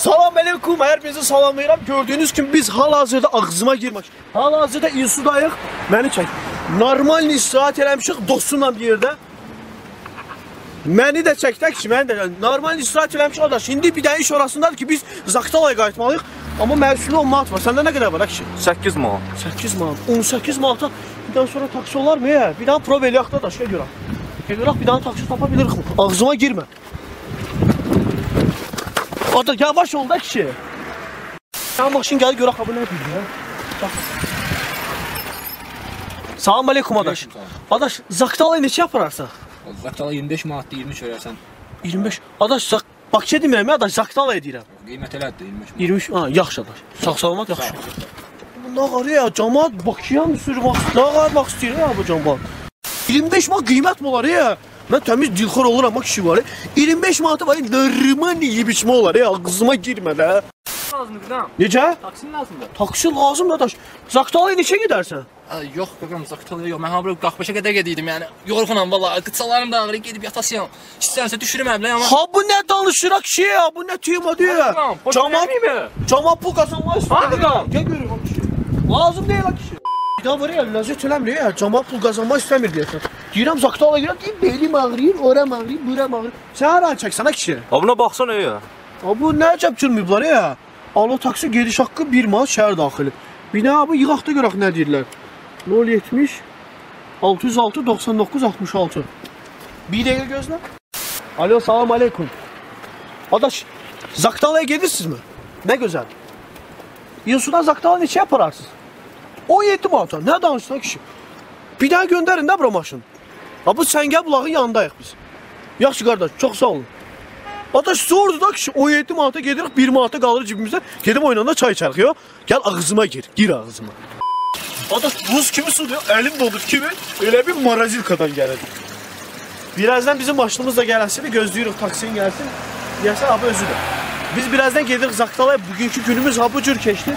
Selamünaleyküm, hepinizi salamlayıram. Gördüğünüz gibi biz hal-hazırda ağzıma girmiş. Hal-hazırda İsudayıq. Məni çək. Normal istirahat eləmişik dostumla bir yerdə. Məni də çəkdək ki, məni də normal istirahat eləmişik o da. Şimdi bir dənə iş orasındadır ki biz Zaqatalaya qayıtmalıyıq. Amma məhsulü 10 manat var. Səndə nə qədər var ki? 8 manat. 8 manat. 18 manata bir dənə sonra taksi olar mı? Bir dənə prov eləyək də daşıya görək. Görək bir dənə taksi tapa bilirik mi? Ağzıma girmə. Orada yavaş ol da kişi. Sen bakışın gel görək ha bu ne yapıyor ya. Bak. Salam aleyküm adaş. Adaş Zaqatalaya neçə yapararsa? Zaqatalaya 25 manatda 23 verərsən. 25. Adaş Bakıya demirəm adaş Zaqatalaya deyirəm. Qiymət elədir 25. 23. Ha yaxşı adaş. Sağ salamat yaxşı. Bunlar qarı ya cəmaət Bakıya mı sür vaxt? Nə qarmaq istəyir ha bu cəmaət? 25 manat qiymət mi olar ya? Ben temiz dilxor olurum ama kişi var ya. 25 manatı var ya, normal yiyip içme olar ya, ağzıma girme de. Taksi lazımdır qızım. Necə? Taksi lazımdır. Taksi lazım da daş. Zaqatalaya neçə gidersen? Yok qızım, Zaqatalaya yok. Mən hamıra qalxmışa qədər gediydim yani. Yorğunam valla, qıçalarım da ağrı gedib yatasıyam. İstərsə düşürüm əmləyə ama. Ha bu ne danışırak şey ya, bu ne tüyma diyor. Cama pul kazanma istiyor qızım. Gel görürüm o kişi. Lazım değil o kişi. Ya var ya, lezzet önemli ya. Cama pul kazanma istemir diyorsun. Deyirəm Zaqatalaya girəm, deyim belim ağrıyır, oram ağrıyır, buram ağrıyır. Sən hər an çəksənə kişi. Ha buna baxsana ya. Ha bu nə cəb çürmüyüblər ya. Alo taksi geliş haqqı 1 manat şəhər daxili. Bina bu yığaqda görək nə deyirlər. 070 606 99 66. Bir dəqiqə gözlə. Alo salam aleyküm. Adaş Zaqatalaya gedirsinizmi? Nə gözəl. İnsudan Zaqatalaya neçə yapararsınız? 17 manata. Nə danışsan kişi? Bir daha gönderin də bura maşın. Ha bu Səngəl bulağın yanındayıq biz. Yaxşı qardaş, çox sağ olun. Adaş sordu da kişi 17 manata gedirik, 1 manata qalır cibimizdə. Gedib oynanda çay içərik ya. Gəl ağzıma gir, gir ağzıma. Adaş buz kimi sudur ya, əlim dolur kimi. Elə bir marazilkadan gəlir. Birazdan bizim maşınımız da gələsini gözləyirik, taksiyin gəlsin. Deyəsən abi özüdür. Biz birazdan gedirik Zaqatalaya, bugünkü günümüz ha bu cür keçdi.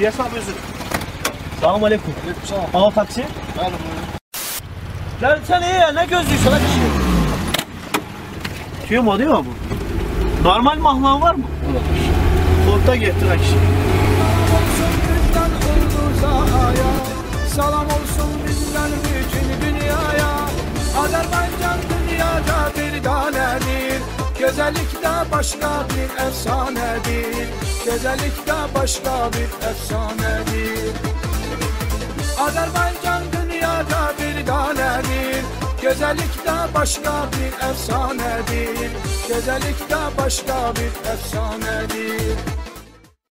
Deyəsən abi özüdür. Salam aleyküm. Aleykümselam. Al taksi. Al. Gel sen iyi ya, ne gözlüyorsun lan kişi? Tüyüm o değil mi bu? Normal mahlan var mı? Olur. Korkta getir lan kişi. Salam olsun bizden bütün dünyaya. Azerbaycan dünyada bir tanedir. Güzellik de başka bir efsanedir. Güzellik de başka bir efsanedir. Azerbaycan dünyada bir tanedir. Güzellik de başka bir efsanedir. Güzellik de başka bir efsanedir.